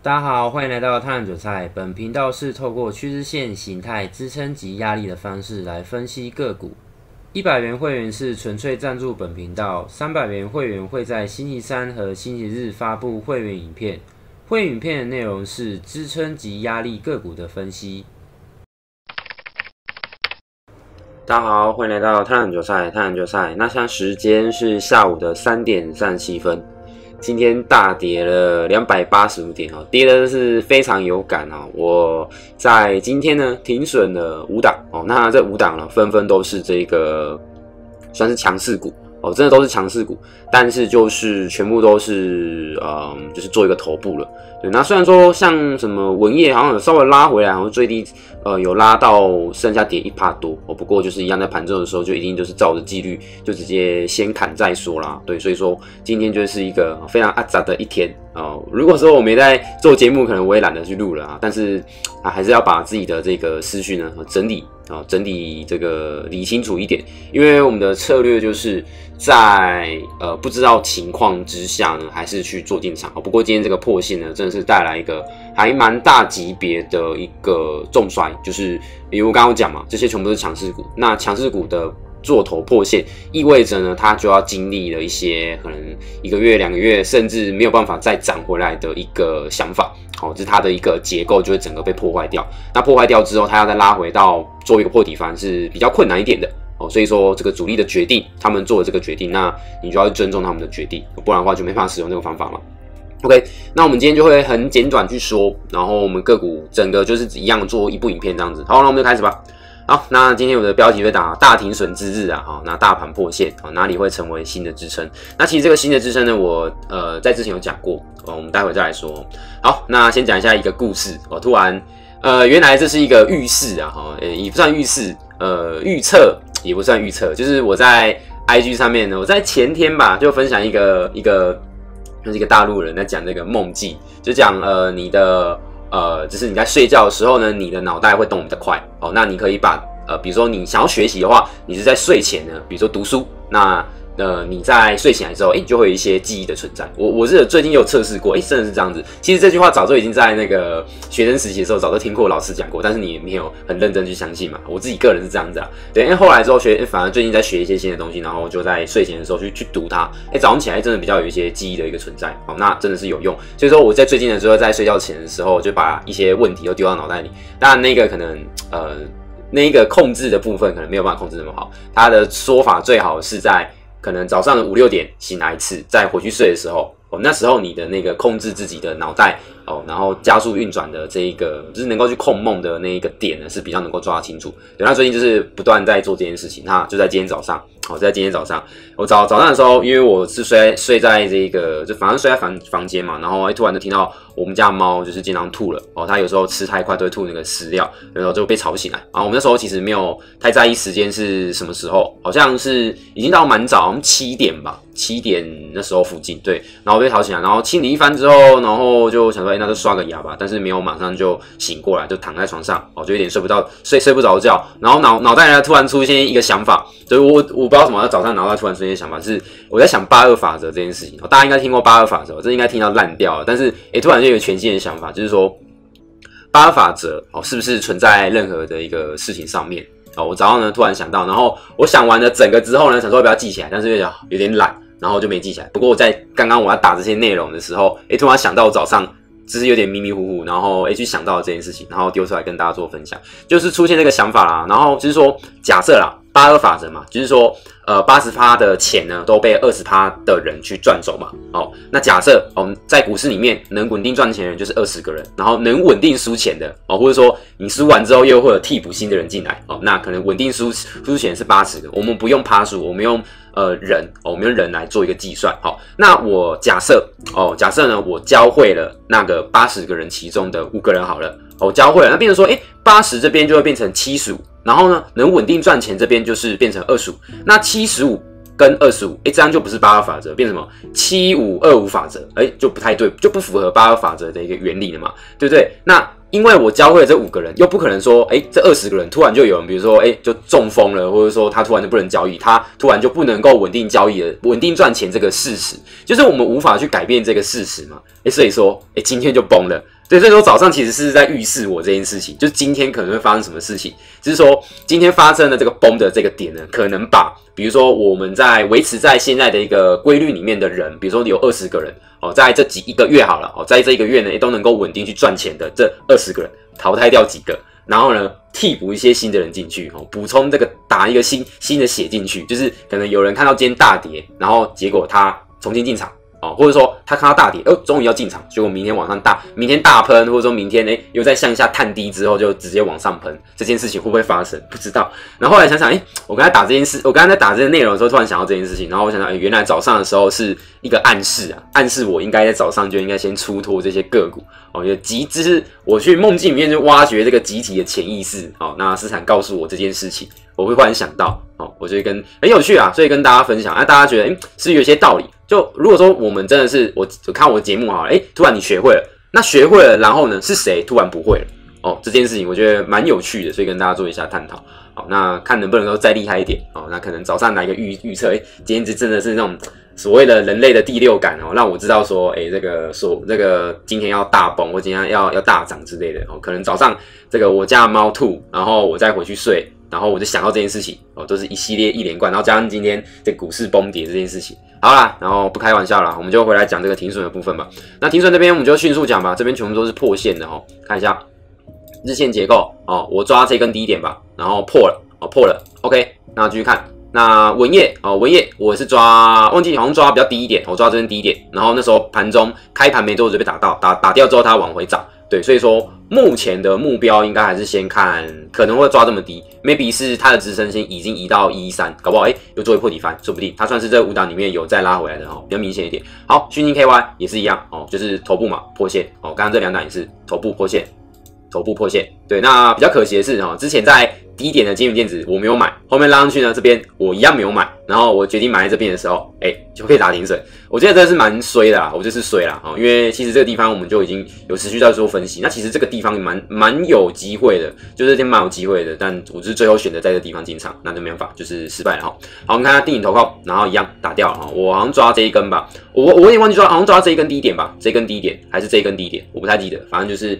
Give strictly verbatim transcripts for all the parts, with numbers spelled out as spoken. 大家好，欢迎来到探韭菜。本频道是透过趋势线、形态、支撑及压力的方式来分析个股。一百元会员是纯粹赞助本频道，三百元会员会在星期三和星期日发布会员影片。会员影片的内容是支撑及压力个股的分析。大家好，欢迎来到探韭菜。探韭菜，那现在时间是下午的三点三十七分。今天大跌了两百八十五点哦，跌的是非常有感哦。我在今天呢停损了五档哦，那这五档呢纷纷都是这个算是强势股哦，真的都是强势股，但是就是全部都是嗯就是做一个头部了。对，那虽然说像什么文业好像有稍微拉回来，然后最低呃有拉到剩下跌 百分之一 多哦，不过就是一样在盘中的时候就一定就是照着纪律就直接先砍再说啦。对，所以说今天就是一个非常阿杂的一天哦、呃。如果说我没在做节目，可能我也懒得去录了啊，但是啊还是要把自己的这个思绪呢整理。啊，整体这个理清楚一点，因为我们的策略就是在呃不知道情况之下呢，还是去做进场。不过今天这个破线呢，真的是带来一个还蛮大级别的一个重摔，就是比如刚刚讲嘛，这些全部都是强势股，那强势股的做头破线，意味着呢，它就要经历了一些可能一个月、两个月，甚至没有办法再涨回来的一个想法。好、哦，这是它的一个结构就会整个被破坏掉。那破坏掉之后，它要再拉回到做一个破底翻是比较困难一点的哦。所以说，这个主力的决定，他们做了这个决定，那你就要尊重他们的决定，不然的话就没办法使用这个方法嘛。OK， 那我们今天就会很简短去说，然后我们个股整个就是一样做一部影片这样子。好，那我们就开始吧。好，那今天我的标题会打大停损之日啊，好，那大盘破线啊，哪里会成为新的支撑？那其实这个新的支撑呢，我呃在之前有讲过，哦，我们待会再来说。好，那先讲一下一个故事，我、哦、突然呃原来这是一个预示啊，哈、欸，也不算预示，呃预测也不算预测，就是我在 I G 上面呢，我在前天吧就分享一个一个就是一个大陆人在讲这个梦境，就讲呃你的。呃，就是你在睡觉的时候呢，你的脑袋会动比较快哦。那你可以把呃，比如说你想要学习的话，你是在睡前呢，比如说读书，那呃你在睡醒来之后，哎、欸，就会有一些记忆的存在。我我是最近有测试过，哎、欸，真的是这样子。其实这句话早就已经在那个学生时期的时候，早就听过老师讲过，但是你也没有很认真去相信嘛。我自己个人是这样子啊，对。因为后来之后学，欸、反而最近在学一些新的东西，然后就在睡前的时候去去读它。哎、欸，早上起来真的比较有一些记忆的一个存在，好，那真的是有用。所以说我在最近的时候，在睡觉前的时候，就把一些问题都丢到脑袋里。当然那个可能呃那个控制的部分可能没有办法控制那么好。他的说法最好是在。可能早上的五六点醒来一次，再回去睡的时候，哦，那时候你的那个控制自己的脑袋哦，然后加速运转的这一个，就是能够去控梦的那一个点呢，是比较能够抓清楚。对，那最近就是不断在做这件事情，那就在今天早上，好、哦，就在今天早上，我早早上的时候，因为我是睡在睡在这个，就反正睡在房房间嘛，然后哎、欸，突然就听到我们家猫就是经常吐了，哦，它有时候吃太快都会吐那个饲料，然后就被吵醒来。然后我们那时候其实没有太在意时间是什么时候，好像是已经到蛮早，好像七点吧。七点那时候附近，对，然后被吵醒来，然后清理一番之后，然后就想说，哎、欸，那就刷个牙吧，但是没有马上就醒过来，就躺在床上，哦，就有点睡不到，睡睡不着觉，然后脑脑袋呢突然出现一个想法，就是我我不知道什么，早上脑袋突然出现一个想法，是我在想八二法则这件事情，哦、大家应该听过八二法则，这应该听到烂掉了，但是哎、欸，突然就有一个全新的想法，就是说八二法则哦，是不是存在任何的一个事情上面？哦，我早上呢突然想到，然后我想完了整个之后呢，想说要不要记起来，但是又有点懒。然后就没记起来。不过我在刚刚我要打这些内容的时候，诶，突然想到我早上只是有点迷迷糊糊，然后诶去想到这件事情，然后丢出来跟大家做分享，就是出现这个想法啦。然后就是说假设啦，八二法则嘛，就是说呃 百分之八十 的钱呢都被 百分之二十 的人去赚走嘛。哦，那假设我们、哦、在股市里面能稳定赚钱的人就是二十个人，然后能稳定输钱的哦，或者说你输完之后又会有替补新的人进来哦，那可能稳定输输钱是八十个，我们不用趴数，我们用。呃，人哦，我们用人来做一个计算。好，那我假设哦，假设呢，我教会了那个八十个人其中的五个人好了，我、哦、教会了，那变成说，哎、欸，八十这边就会变成七十五，然后呢，能稳定赚钱这边就是变成二十五，那七十五跟二十五，哎，这样就不是八二法则，变成什么七五二五法则，哎、欸，就不太对，就不符合八二法则的一个原理了嘛，对不对？那因为我教会了这五个人，又不可能说，哎，这二十个人突然就有人，比如说，哎，就中风了，或者说他突然就不能交易，他突然就不能够稳定交易了，稳定赚钱这个事实，就是我们无法去改变这个事实嘛。哎，所以说，哎，今天就崩了。对，所以说早上其实是在预示我这件事情，就是今天可能会发生什么事情，只是说今天发生的这个崩的这个点呢，可能把比如说我们在维持在现在的一个规律里面的人，比如说有二十个人。 哦，在这几一个月好了，哦，在这一个月呢，也都能够稳定去赚钱的这二十个人，淘汰掉几个，然后呢，替补一些新的人进去，哦，补充这个打一个新新的血进去，就是可能有人看到今天大跌，然后结果他重新进场，哦，或者说他看到大跌，哦，终于要进场，结果明天往上大，明天大喷，或者说明天哎又再向下探低之后就直接往上喷，这件事情会不会发生？不知道。然后后来想想，哎，我刚才打这件事，我刚才在打这个内容的时候，突然想到这件事情，然后我想到，哎，原来早上的时候是。 一个暗示啊，暗示我应该在早上就应该先出脱这些个股哦，也集资是我去梦境里面就挖掘这个集体的潜意识哦。那斯坦告诉我这件事情，我会忽然想到哦，我就会跟很有趣啊，所以跟大家分享啊，大家觉得哎、欸、是有些道理。就如果说我们真的是我我看我的节目好了，哎、欸，突然你学会了，那学会了，然后呢是谁突然不会了哦？这件事情我觉得蛮有趣的，所以跟大家做一下探讨。 好，那看能不能够再厉害一点哦。那可能早上来个预预测，哎、欸，今天这真的是那种所谓的人类的第六感哦，让我知道说，哎、欸，这个说这个今天要大崩，或今天要要大涨之类的哦。可能早上这个我家的猫吐，然后我再回去睡，然后我就想到这件事情哦，都是一系列一连贯，然后加上今天这股市崩跌这件事情。好啦，然后不开玩笑啦，我们就回来讲这个停损的部分吧。那停损这边我们就迅速讲吧，这边全部都是破线的哦，看一下。 日线结构哦，我抓这根低点吧，然后破了哦，破了 ，OK， 那继续看那文业哦，文业我是抓忘记好像抓比较低一点，我抓这边低一点，然后那时候盘中开盘没多久就被打到，打打掉之后它往回涨，对，所以说目前的目标应该还是先看可能会抓这么低 ，maybe 是它的支撑线已经移到一一三，搞不好哎又做一破底翻，说不定它算是这五档里面有再拉回来的哦，比较明显一点。好，讯星 K Y 也是一样哦，就是头部嘛破线哦，刚刚这两档也是头部破线。 头部破线，对，那比较可惜的是哈，之前在低点的金元电子我没有买，后面拉上去呢，这边我一样没有买，然后我决定买在这边的时候，哎、欸，就可以打停损。我觉得这是蛮衰的啦，我就是衰啦，哦，因为其实这个地方我们就已经有持续在做分析，那其实这个地方蛮蛮有机会的，就是这边蛮有机会的，但我就是最后选择在这个地方进场，那就没办法，就是失败了哈。好，我们看下定影投靠，然后一样打掉了哈，我好像抓这一根吧，我我有点忘记抓，好像抓这一根低点吧，这一根低点还是这一根低点，我不太记得，反正就是。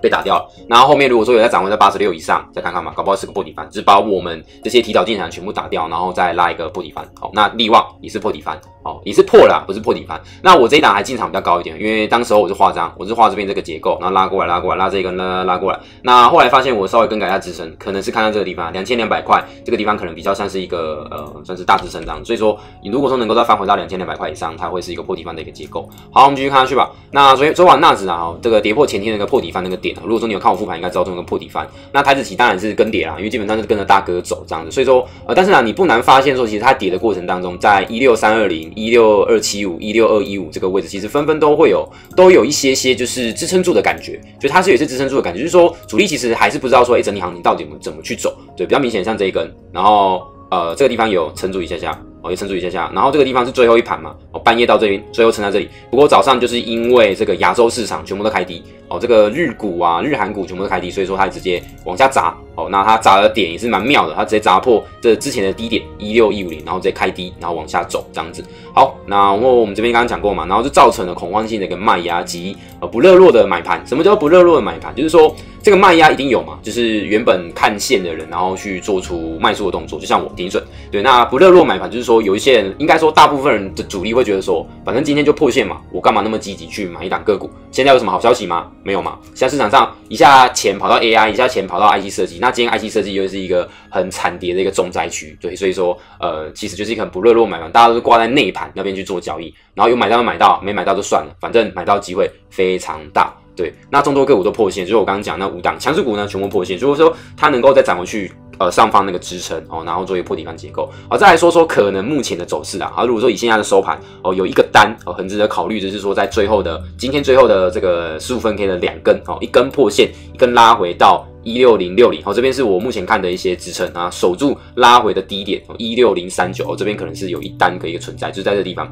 被打掉了，然后后面如果说有在涨回在八十六以上，再看看嘛，搞不好是个破底翻，就是把我们这些提早进场全部打掉，然后再拉一个破底翻。好，那力旺也是破底翻，哦，也是破了，不是破底翻。那我这一档还进场比较高一点，因为当时候我是画张，我是画这边这个结构，然后拉过来，拉过来，拉这一根，拉拉过来。那后来发现我稍微更改一下支撑，可能是看到这个地方两千两百块，这个地方可能比较像是一个呃，算是大支撑这样。所以说，你如果说能够再翻回到两千两百块以上，它会是一个破底翻的一个结构。好，我们继续看下去吧。那昨天昨晚纳指啊，这个跌破前天那个破底翻那个点。 如果说你有看我复盘，应该知道这个破底翻。那台指期当然是跟跌啦，因为基本上是跟着大哥走这样子。所以说，呃，但是呢，你不难发现说，其实它跌的过程当中，在一六三二零、一六二七五、一六二一五这个位置，其实纷纷都会有都有一些些就是支撑住的感觉，就它是有一些支撑住的感觉，就是说主力其实还是不知道说，哎，整体行情到底怎么去走。对，比较明显像这一根，然后呃这个地方有撑住一下下。 哦，也撑住一下下，然后这个地方是最后一盘嘛，哦，半夜到这边，最后撑在这里。不过早上就是因为这个亚洲市场全部都开低，哦，这个日股啊、日韩股全部都开低，所以说它直接往下砸。哦，那它砸的点也是蛮妙的，它直接砸破这之前的低点一六一五零，然后直接开低，然后往下走这样子。好，那然后我们这边刚刚讲过嘛，然后就造成了恐慌性的一个卖压及呃不热络的买盘。什么叫不热络的买盘？就是说这个卖压一定有嘛，就是原本看线的人，然后去做出卖出的动作，就像我停损。对，那不热络买盘就是。 说有一些人，应该说大部分人的主力会觉得说，反正今天就破线嘛，我干嘛那么积极去买一档个股？现在有什么好消息吗？没有嘛。现在市场上一下钱跑到 A I， 一下钱跑到 I C 设计，那今天 I C 设计又是一个很惨跌的一个重灾区，对，所以说呃，其实就是一个很不热络买盘，大家都挂在内盘那边去做交易，然后有买到就买到，没买到就算了，反正买到机会非常大。 对，那众多个股都破线，就是我刚刚讲那五档强势股呢，全部破线。如果说它能够再涨回去，呃，上方那个支撑哦，然后做一个破底翻结构。好、哦，再来说说可能目前的走势啊。好，如果说以现在的收盘哦，有一个单哦，很值得考虑，就是说在最后的今天最后的这个十五分 K 的两根哦，一根破线，一根拉回到。 一六零六零，好，这边是我目前看的一些支撑啊，守住拉回的低点，一六零三九，这边可能是有一单可以存在，就是在这地方。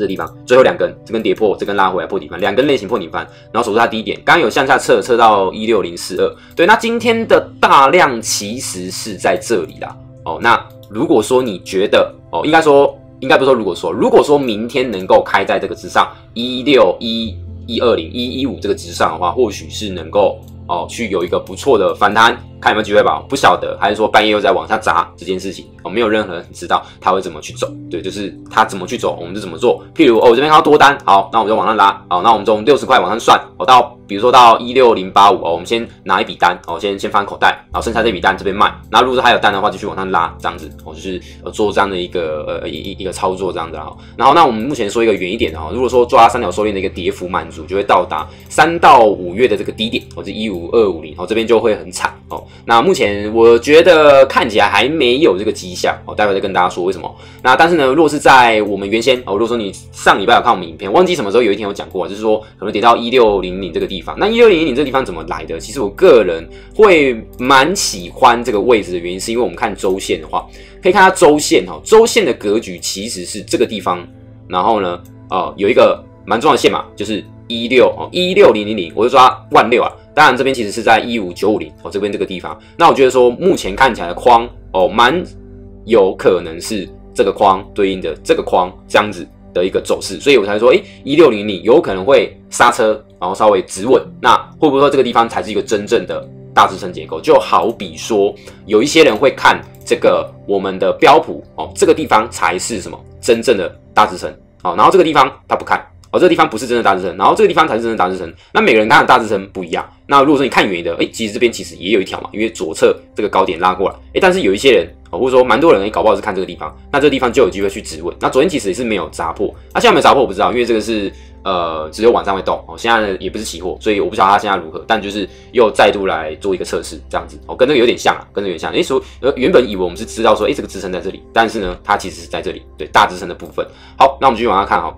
这地方，最后两根，这根跌破，这根拉回来破底翻，两根类型破底翻，然后守住它低点，刚刚有向下测，测到一六零四二，对，那今天的大量其实是在这里啦，哦，那如果说你觉得，哦，应该说，应该不是说如果说，如果说明天能够开在这个之上一六一、一二零、一一五这个之上的话，或许是能够。 哦，去有一个不错的反弹，看有没有机会吧？不晓得，还是说半夜又在往下砸这件事情，哦，没有任何人知道它会怎么去走。对，就是它怎么去走，我们就怎么做。譬如，哦，我这边看到多单，好，那我们就往上拉，好，那我们从六十块往上算，哦，到比如说到一六零八五，哦，我们先拿一笔单，哦，先先翻口袋，然后剩下这笔单这边卖。那如果说还有单的话，就去往上拉，这样子，哦，就是做这样的一个呃一一个操作这样子啊。然后，那我们目前说一个远一点的哦，如果说抓三角收敛的一个跌幅满足，就会到达三到五月的这个低点，哦，这一五。 五二五零哦，这边就会很惨哦。那目前我觉得看起来还没有这个迹象哦，待会再跟大家说为什么。那但是呢，若是在我们原先哦，如果说你上礼拜有看我们影片，忘记什么时候有一天有讲过，就是说可能跌到一六零零这个地方。那一六零零这个地方怎么来的？其实我个人会蛮喜欢这个位置的原因，是因为我们看周线的话，可以看它周线哦，周线的格局其实是这个地方，然后呢，呃，有一个蛮重要的线嘛，就是一六哦， 一六零零零，我就抓万六啊。 当然，这边其实是在一五九五零哦，这边这个地方。那我觉得说，目前看起来的框哦，蛮有可能是这个框对应的这个框这样子的一个走势，所以我才说，哎、欸， 一六零零有可能会刹车，然后稍微止稳。那会不会说这个地方才是一个真正的大支撑结构？就好比说，有一些人会看这个我们的标普哦，这个地方才是什么真正的大支撑哦，然后这个地方他不看。 哦，这个地方不是真的大支撑，然后这个地方才是真的大支撑。那每个人看的大支撑不一样。那如果说你看远一点，哎，其实这边其实也有一条嘛，因为左侧这个高点拉过来，哎，但是有一些人，哦，或者说蛮多人，哎，搞不好是看这个地方，那这个地方就有机会去止稳。那昨天其实也是没有砸破，那现在有没有砸破我不知道，因为这个是呃只有晚上会动，哦，现在也不是期货，所以我不晓得它现在如何，但就是又再度来做一个测试，这样子，哦，跟这个有点像啊，跟这个有点像。哎，说呃原本以为我们是知道说，哎，这个支撑在这里，但是呢，它其实是在这里，对，大支撑的部分。好，那我们继续往下看哈。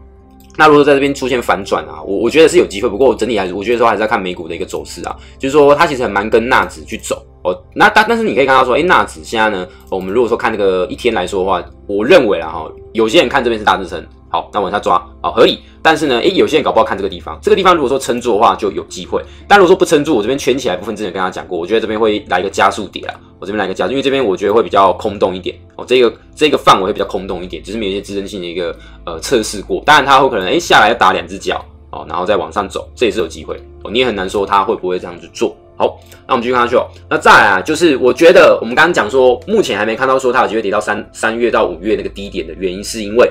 那如果在这边出现反转啊，我我觉得是有机会，不过我整体还是我觉得说还是要看美股的一个走势啊，就是说它其实很蛮跟纳指去走哦。那但但是你可以看到说，哎、欸，纳指现在呢，我们如果说看这个一天来说的话，我认为啦哈，有些人看这边是大支撑，好，那往下抓，好合理。但是呢，哎、欸，有些人搞不好看这个地方，这个地方如果说撑住的话就有机会，但如果说不撑住，我这边圈起来部分之前跟大家讲过，我觉得这边会来一个加速跌啦。 我这边来个加速，因为这边我觉得会比较空洞一点哦，这个这个范围会比较空洞一点，就是没有一些支撑性的一个呃测试过。当然它会可能哎、欸、下来要打两只脚哦，然后再往上走，这也是有机会哦。你也很难说它会不会这样子做。好，那我们继续看下去哦。那再来啊，就是我觉得我们刚刚讲说，目前还没看到说它有机会跌到三三月到五月那个低点的原因，是因为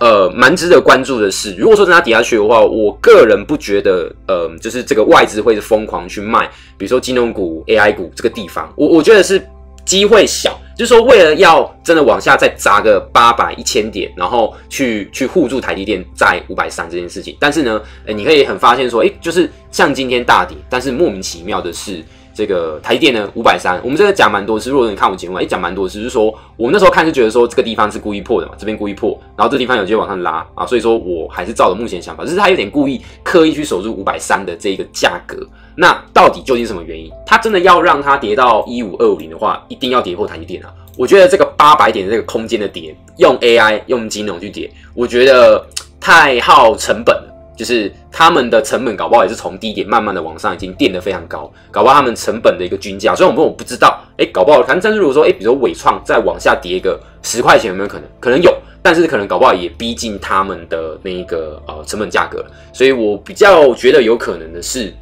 呃蛮值得关注的是，如果说真的跌下去的话，我个人不觉得呃就是这个外资会是疯狂去卖。 比如说金融股、A I 股这个地方，我我觉得是机会小，就是说为了要真的往下再砸个八百、一千点，然后去去护住台积电在五百三十这件事情。但是呢，呃，你可以很发现说，哎，就是像今天大跌，但是莫名其妙的是这个台积电呢五百三十，我们这个讲蛮多次，如果你看我节目，哎，讲蛮多次，就是说我们那时候看是觉得说这个地方是故意破的嘛，这边故意破，然后这地方有机会往上拉啊，所以说我还是照着目前想法，就是他有点故意刻意去守住五百三十的这一个价格。 那到底究竟什么原因？它真的要让它跌到一五二五零的话，一定要跌破台积电啊！我觉得这个八百点的这个空间的跌，用 A I 用金融去跌，我觉得太耗成本了。就是他们的成本搞不好也是从低点慢慢的往上，已经垫得非常高，搞不好他们成本的一个均价。所以我们我不知道，哎、欸，搞不好，反正如果说，哎、欸，比如说伟创再往下跌个十块钱，有没有可能？可能有。 但是可能搞不好也逼近他们的那一个呃成本价格了，所以我比较觉得有可能的是，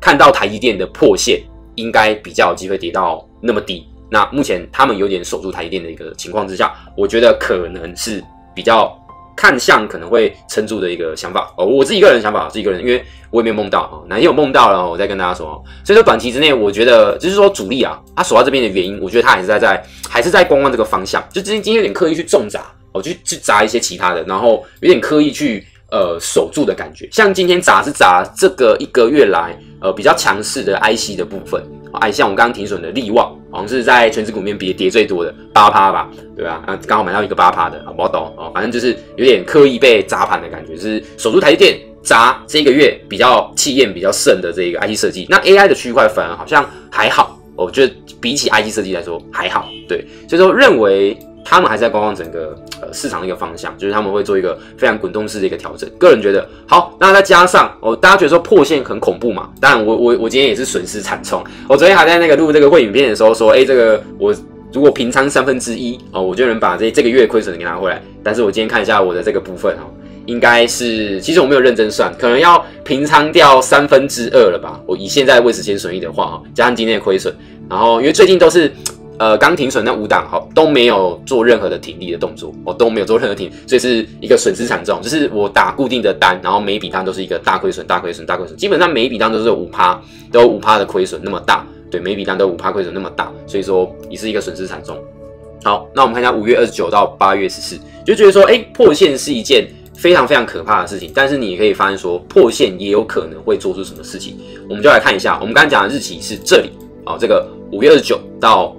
看到台积电的破线，应该比较有机会跌到那么低。那目前他们有点守住台积电的一个情况之下，我觉得可能是比较看向可能会撑住的一个想法哦。我自己个人想法，自己个人，因为我也没有梦到哦，哪天有梦到了我再跟大家说哦。所以说短期之内，我觉得就是说主力啊，他守到这边的原因，我觉得他还是在在还是在观望这个方向，就今天有点刻意去重砸。 我、哦、去去砸一些其他的，然后有点刻意去呃守住的感觉。像今天砸是砸这个一个月来呃比较强势的 I C 的部分，哎、哦，像我们刚刚停损的力旺，好像是在全指股里面跌跌最多的八趴吧，对吧、啊？啊，刚好买到一个八趴的，不好懂哦。反正就是有点刻意被砸盘的感觉，就是守住台积电砸这个月比较气焰比较盛的这个 I C 设计。那 A I 的区块反而好像还好，我觉得比起 I C 设计来说还好，对，所以说认为。他们还在观望整个呃市场的一个方向，就是他们会做一个非常滚动式的一个调整。个人觉得好，那再加上哦，大家觉得说破线很恐怖嘛？当然我，我我我今天也是损失惨重。我昨天还在那个录这个会影片的时候说，哎、欸，这个我如果平仓三分之一哦，我就能把这这个月亏损给拿回来。但是我今天看一下我的这个部分哦。应该是，其实我没有认真算，可能要平仓掉三分之二了吧。我以现在未实现损益的话，加上今天的亏损，然后因为最近都是，呃，刚停损那五档，好都没有做任何的停利的动作，我都没有做任何停，所以是一个损失惨重。就是我打固定的单，然后每一笔单都是一个大亏损、大亏损、大亏损，基本上每一笔单都是有五趴，都有五趴的亏损那么大，对，每一笔单都有五趴亏损那么大，所以说也是一个损失惨重。好，那我们看一下五月二十九到八月十四，就觉得说，哎、欸，破线是一件非常非常可怕的事情，但是你也可以发现说，破线也有可能会做出什么事情。我们就来看一下，我们刚才讲的日期是这里哦，这个五月二十九到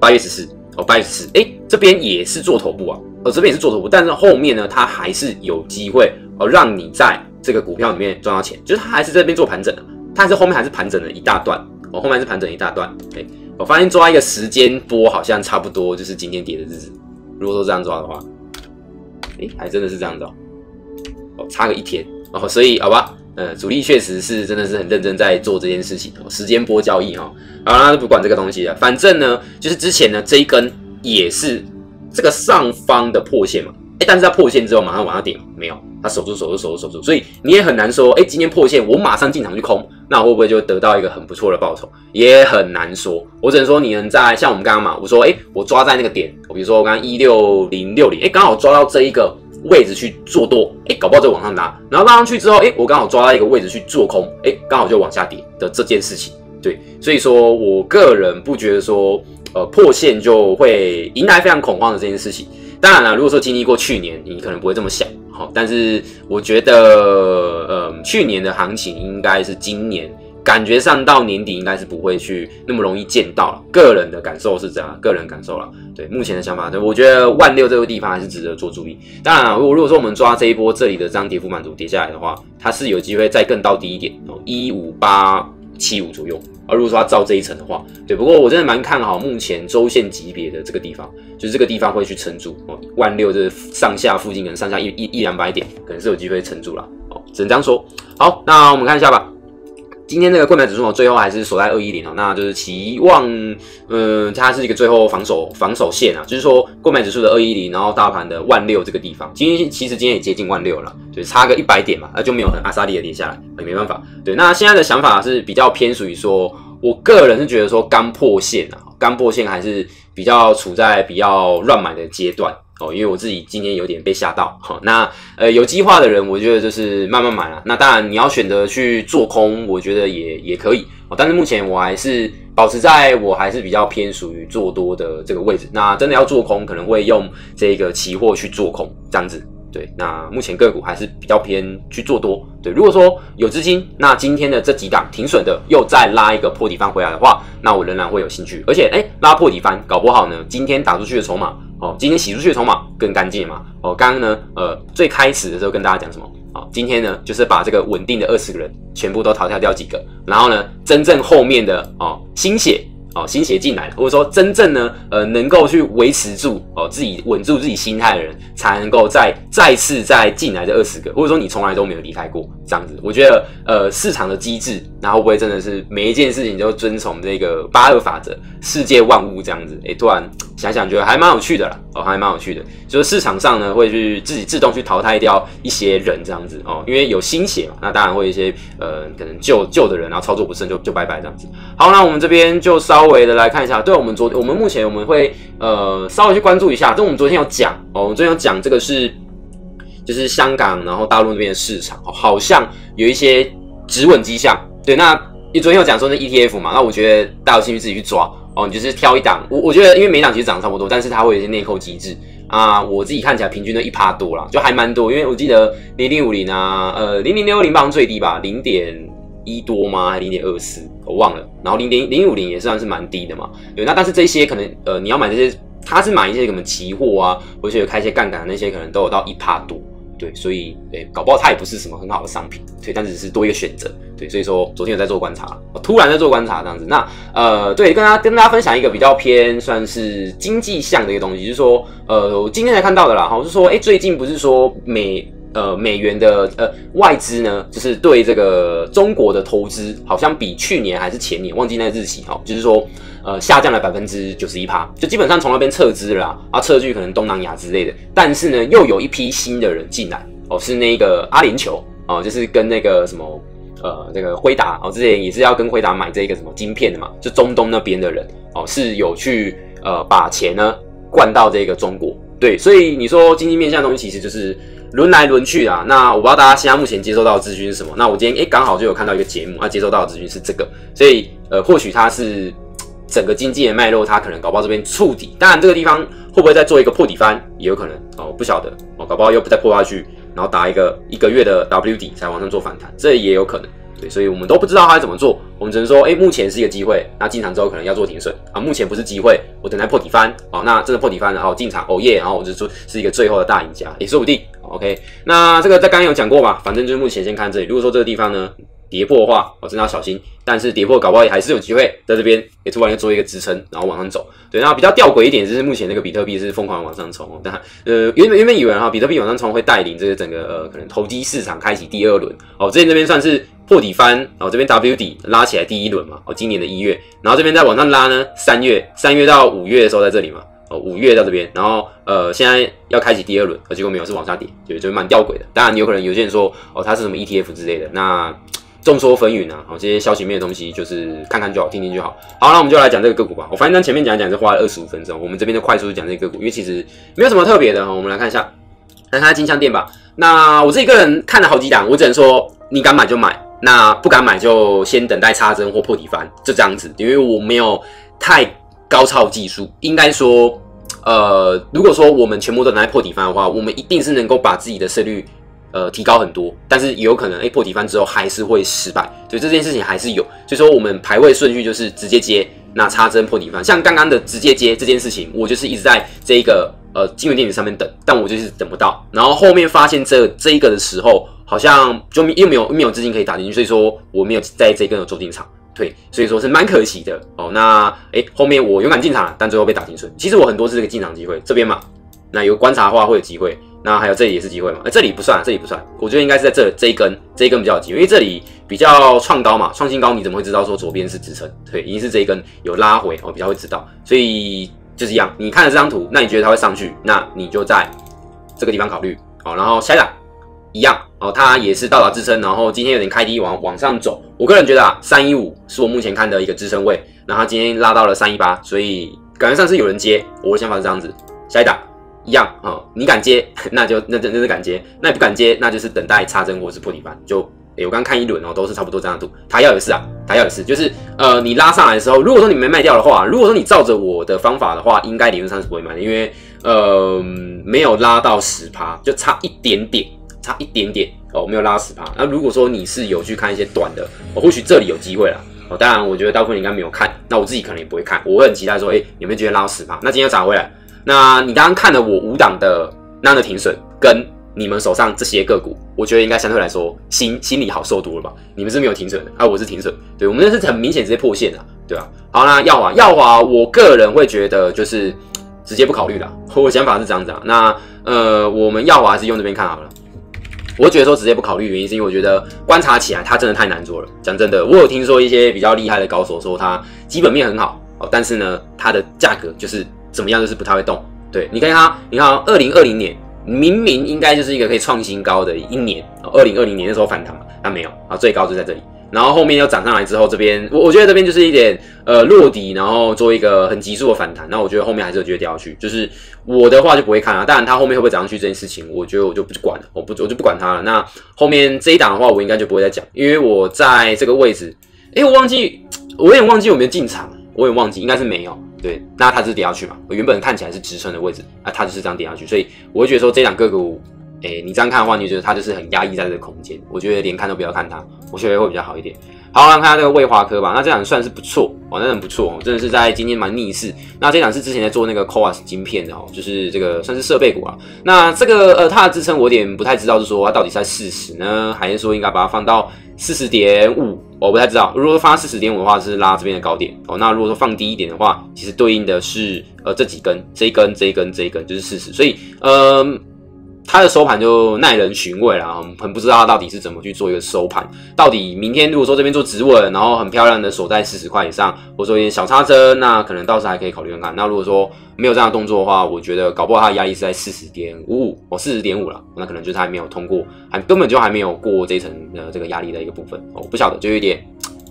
八月十四哦， 八月十四，哎、欸，这边也是做头部啊，哦，这边也是做头部，但是后面呢，它还是有机会哦，让你在这个股票里面赚到钱，就是它还是这边做盘整的，它还是后面还是盘整了一大段哦，后面还是盘整一大段。哎、欸，我发现抓一个时间波好像差不多就是今天跌的日子，如果说这样抓的话，哎、欸，还真的是这样子哦。哦，差个一天哦，所以好吧，呃，主力确实是真的是很认真在做这件事情哦，时间波交易哈、哦，好，那就不管这个东西了，反正呢，就是之前呢这一根也是这个上方的破线嘛，哎，但是它破线之后马上往下跌，没有，它守住守住守住守住，所以你也很难说，哎，今天破线我马上进场去空，那我会不会就得到一个很不错的报酬，也很难说，我只能说你能在像我们刚刚嘛，我说哎，我抓在那个点，比如说我刚刚一六零六零，哎，刚好抓到这一个位置去做多，哎，搞不好就往上拉，然后拉上去之后，哎，我刚好抓到一个位置去做空，哎，刚好就往下跌的这件事情，对，所以说我个人不觉得说，呃，破线就会迎来非常恐慌的这件事情。当然了，如果说经历过去年，你可能不会这么想，好，但是我觉得，呃，去年的行情应该是今年感觉上到年底应该是不会去那么容易见到了，个人的感受是这样，个人感受了。对，目前的想法，对，我觉得万六这个地方还是值得做注意。当然，如果如果说我们抓这一波这里的这张跌幅满足跌下来的话，它是有机会再更到低一点哦，一五八七五左右。而如果说它照这一层的话，对，不过我真的蛮看好目前周线级别的这个地方，就是这个地方会去撑住哦，万六这上下附近可能上下一一一两百点，可能是有机会撑住了哦，只能这样说。好，那我们看一下吧。今天这个柜买指数最后还是守在二一零哦，那就是期望，嗯、呃，它是一个最后防守防守线啊，就是说柜买指数的二一零，然后大盘的万六这个地方，今天其实今天也接近万六了，就是差个一百点嘛，那就没有很阿萨利的跌下来，也没办法。对，那现在的想法是比较偏属于说，我个人是觉得说刚破线啊，刚破线还是比较处在比较乱买的阶段。哦，因为我自己今天有点被吓到，好，那呃有计划的人，我觉得就是慢慢买啦。那当然你要选择去做空，我觉得也也可以。哦，但是目前我还是保持在我还是比较偏属于做多的这个位置。那真的要做空，可能会用这个期货去做空，这样子。对，那目前个股还是比较偏去做多。对，如果说有资金，那今天的这几档停损的又再拉一个破底翻回来的话，那我仍然会有兴趣。而且，哎、欸，拉破底翻，搞不好呢，今天打出去的筹码，哦，今天洗出去的筹码更干净嘛。哦，刚刚呢，呃，最开始的时候跟大家讲什么？哦，今天呢，就是把这个稳定的二十个人全部都淘汰掉几个，然后呢，真正后面的哦新血。哦，新血进来了，或者说真正呢，呃，能够去维持住哦，自己稳住自己心态的人，才能够再再次再进来这二十个，或者说你从来都没有离开过这样子。我觉得，呃，市场的机制，然后会不会真的是每一件事情都遵从这个八二法则，世界万物这样子？哎，突然想想觉得还蛮有趣的啦，哦，还蛮有趣的。就是市场上呢，会去自己自动去淘汰掉一些人这样子哦，因为有新血嘛，那当然会有一些呃，可能旧旧的人，然后操作不慎就就拜拜这样子。好，那我们这边就稍。稍微的来看一下，对我们昨我们目前我们会呃稍微去关注一下，这我们昨天有讲哦，我们昨天有讲这个是就是香港然后大陆那边的市场、哦、好像有一些止稳迹象，对，那你昨天有讲说那 E T F 嘛，那我觉得大家有兴趣自己去抓哦，你就是挑一档，我我觉得因为每档其实涨差不多，但是它会有一些内扣机制。啊，我自己看起来平均都一趴多啦，就还蛮多，因为我记得零零五零啊，呃零零六零吧最低吧，零点一多吗？还零点二四，我忘了。然后零点零五零也算是蛮低的嘛。对，那但是这些可能，呃，你要买这些，他是买一些什么期货啊，或者有开一些杠杆的那些，可能都有到一趴多。对，所以诶，搞不好它也不是什么很好的商品，对，但只是多一个选择，对，所以说昨天有在做观察，我突然在做观察这样子。那呃，对，跟大家跟大家分享一个比较偏算是经济项的一个东西，就是说呃，我今天才看到的啦，哈，就是说诶，最近不是说美。 呃，美元的呃外资呢，就是对这个中国的投资，好像比去年还是前年，忘记那个日期哦，就是说呃下降了 百分之九十一， 就基本上从那边撤资了啦，啊，撤去可能东南亚之类的。但是呢，又有一批新的人进来哦，是那个阿联酋哦，就是跟那个什么呃这个辉达哦，之前也是要跟辉达买这个什么晶片的嘛，就中东那边的人哦，是有去呃把钱呢灌到这个中国。对，所以你说经济面向的东西，其实就是 轮来轮去啦，那我不知道大家现在目前接收到的资讯是什么。那我今天哎刚好就有看到一个节目，啊，接收到的资讯是这个，所以呃或许它是整个经济的脉络，它可能搞不好这边触底。当然这个地方会不会再做一个破底翻，也有可能哦，不晓得哦，搞不好又再破下去，然后打一个一个月的 W 底才往上做反弹，这也有可能。对，所以我们都不知道它怎么做，我们只能说哎目前是一个机会，那进场之后可能要做停损啊。目前不是机会，我等待破底翻哦，那真的破底翻然后进场，哦耶，然后我就说是一个最后的大赢家，也说不定。 OK， 那这个在刚刚有讲过嘛，反正就是目前先看这里。如果说这个地方呢跌破的话，我、哦、真的要小心。但是跌破搞不好也还是有机会，在这边也突然又做一个支撑，然后往上走。对，然后比较吊诡一点就是目前那个比特币是疯狂往上冲、哦，但呃原本原本以为哈、哦、比特币往上冲会带领这个整个呃可能投机市场开启第二轮。哦，之前这边算是破底翻，哦这边 W 底拉起来第一轮嘛，哦今年的一月，然后这边再往上拉呢，三月三月到五月的时候在这里嘛。 哦，五月到这边，然后呃，现在要开启第二轮，结果没有，是往下跌，就就蛮吊诡的。当然，有可能有些人说，哦，它是什么 E T F 之类的，那众说纷纭啊。哦，这些消息面的东西就是看看就好，听听就好。好，那我们就来讲这个个股吧。我、哦、反正前面讲一讲是花了二十五分钟，我们这边就快速讲这个个股，因为其实没有什么特别的、哦。我们来看一下，来看金像电吧。那我自己个人看了好几档，我只能说，你敢买就买，那不敢买就先等待插针或破底翻，就这样子，因为我没有太 高超技术，应该说，呃，如果说我们全部都拿来破底翻的话，我们一定是能够把自己的胜率，呃，提高很多。但是也有可能，哎、欸，破底翻之后还是会失败，所以这件事情还是有。所以说，我们排位顺序就是直接接，那插针破底翻。像刚刚的直接接这件事情，我就是一直在这一个呃金源电子上面等，但我就是等不到。然后后面发现这这一个的时候，好像就又没有没有资金可以打进去，所以说我没有在这一个有做进场。 对，所以说是蛮可惜的哦。那哎，后面我勇敢进场了，但最后被打停损。其实我很多次这个进场机会，这边嘛，那有观察的话会有机会。那还有这里也是机会嘛？哎，这里不算，这里不算。我觉得应该是在这这一根，这一根比较有机会，因为这里比较创高嘛，创新高你怎么会知道说左边是支撑？对，一定是这一根有拉回，我、哦、比较会知道。所以就是一样，你看了这张图，那你觉得它会上去，那你就在这个地方考虑哦。然后下一档一样哦，它也是到达支撑，然后今天有点开低往往上走。 我个人觉得啊， 三一五是我目前看的一个支撑位，然后今天拉到了 三一八， 所以感觉上是有人接。我的想法是这样子，下一档一样啊、哦，你敢接那就那真真是敢接，那你不敢接那就是等待插针或是破底翻。就、欸、我刚看一轮哦，都是差不多这样的图。台药也是啊，台药也是，就是呃你拉上来的时候，如果说你没卖掉的话，如果说你照着我的方法的话，应该理论上是不会卖的，因为呃没有拉到 百分之十， 就差一点点，差一点点。 哦，没有拉十趴。那如果说你是有去看一些短的，哦、或许这里有机会啦。哦，当然我觉得大部分人应该没有看，那我自己可能也不会看。我会很期待说，哎、欸，有没有机会拉到十趴？那今天要涨回来，那你刚刚看了我五档的那样的停损，跟你们手上这些个股，我觉得应该相对来说心心里好受多了吧？你们是没有停损的，啊，我是停损。对，我们那是很明显直接破线啊，对啊。好，那耀华，耀华，我个人会觉得就是直接不考虑啦。我想法是这样子啊。那呃，我们耀华还是用这边看好了。 我觉得说直接不考虑，原因是因为我觉得观察起来它真的太难做了。讲真的，我有听说一些比较厉害的高手说它基本面很好哦，但是呢，它的价格就是怎么样就是不太会动。对，你看它，你看二零二零年明明应该就是一个可以创新高的一年哦，二零二零年那时候反弹嘛，但没有啊，最高就在这里。 然后后面要涨上来之后，这边我我觉得这边就是一点呃落底，然后做一个很急速的反弹。那我觉得后面还是有机会掉下去。就是我的话就不会看了、啊，当然它后面会不会涨上去这件事情，我觉得我就不管了，我不我就不管它了。那后面这一档的话，我应该就不会再讲，因为我在这个位置，哎，我忘记，我有点忘记有没有进场，我有点忘记，应该是没有。对，那它就是跌下去嘛。我原本看起来是支撑的位置，啊，它就是这样跌下去，所以我会觉得说这档个股。诶、欸，你这样看的话，你觉得他就是很压抑在这个空间。我觉得连看都不要看他，我觉得会比较好一点。好，来看下这个卫华科吧，那这档算是不错哦，那很不错哦，真的是在今天蛮逆势。那这档是之前在做那个 C O A S 晶片的哦，就是这个算是设备股啊。那这个呃，它的支撑我有点不太知道，是说它到底是在四十呢，还是说应该把它放到 四十点五？ 我不太知道。如果放到 四十点五 的话，是拉这边的高点哦。那如果说放低一点的话，其实对应的是呃这几根，这一根、这一根、这一根就是四十，所以呃。它的收盘就耐人寻味啦，很不知道它到底是怎么去做一个收盘。到底明天如果说这边做止稳，然后很漂亮的守在四十块以上，或者说一些小插针，那可能到时还可以考虑看看。那如果说没有这样的动作的话，我觉得搞不好它的压力是在 四十点五五 哦 ，四十点五 啦，那可能就是它还没有通过，还根本就还没有过这一层的这个压力的一个部分。哦、我不晓得，就有点。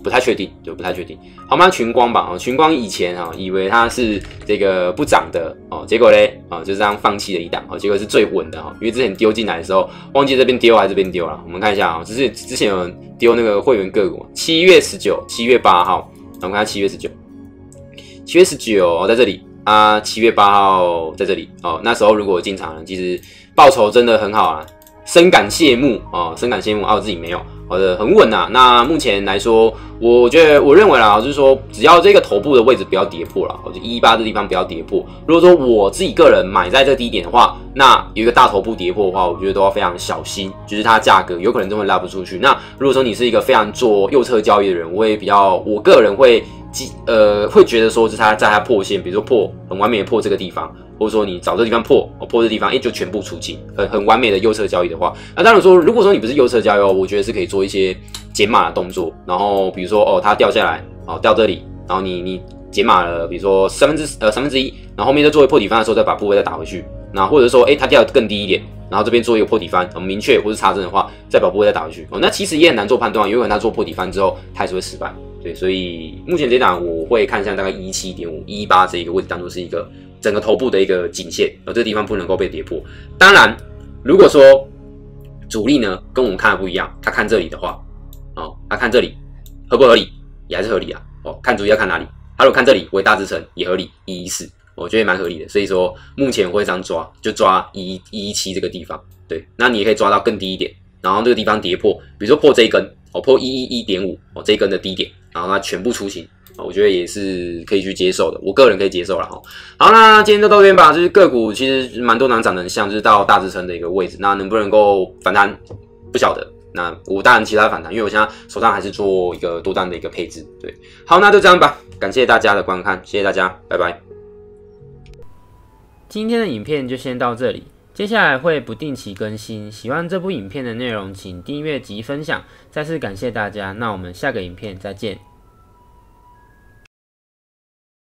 不太确定，就不太确定。好，我们看群光吧。群光以前啊，以为它是这个不涨的哦，结果嘞啊，就这样放弃了一档哦，结果是最稳的哈。因为之前丢进来的时候，忘记这边丢还是这边丢了。我们看一下啊，就是之前有人丢那个会员个股，七月十九、七月八号，我们看七月十九，七月十九在这里啊，七月八号在这里哦。那时候如果我进场了，其实报酬真的很好啊。深感谢幕啊、哦，深感谢幕啊！我自己没有，好的，很稳啊。那目前来说，我觉得我认为啦，就是说，只要这个头部的位置不要跌破啦，就一一八这个地方不要跌破。如果说我自己个人买在这个低点的话，那有一个大头部跌破的话，我觉得都要非常小心，就是它价格有可能真会拉不出去。那如果说你是一个非常做右侧交易的人，我会比较，我个人会。呃，会觉得说是它在它破线，比如说破很完美的破这个地方，或者说你找这地方破，破这地方，哎、欸，就全部出清，很很完美的右侧交易的话，那当然说，如果说你不是右侧交易哦，我觉得是可以做一些减码的动作，然后比如说哦，它掉下来，哦掉这里，然后你你减码了，比如说三分之呃三分之一，然后后面再做一破底翻的时候，再把部位再打回去，那或者说哎、欸、它掉得更低一点。然后这边做一个破底翻，很明确或是插针的话，再把部位再打回去哦。那其实也很难做判断，有可能他做破底翻之后，他还是会失败。对，所以目前这档我会看向大概 一七点五、一八这一个位置当做是一个整个头部的一个颈线，而、呃、这个地方不能够被跌破。当然，如果说主力呢跟我们看的不一样，他看这里的话，哦，他看这里合不合理也还是合理啊。哦，看主力要看哪里，他如果看这里为大支撑也合理， 一一四。我觉得蛮合理的，所以说目前我会这样抓，就抓一一七这个地方，对，那你也可以抓到更低一点，然后这个地方跌破，比如说破这一根，哦，破 一一一点五， 哦，这一根的低点，然后它全部出清，我觉得也是可以去接受的，我个人可以接受啦。好，那今天就到这边吧，就是个股其实蛮多档涨得很像，就是到大支撑的一个位置，那能不能够反弹不晓得。那我当然其他反弹，因为我现在手上还是做一个多单的一个配置，对，好，那就这样吧，感谢大家的观看，谢谢大家，拜拜。今天的影片就先到这里，接下来会不定期更新。喜欢这部影片的内容，请订阅及分享。再次感谢大家，那我们下个影片再见。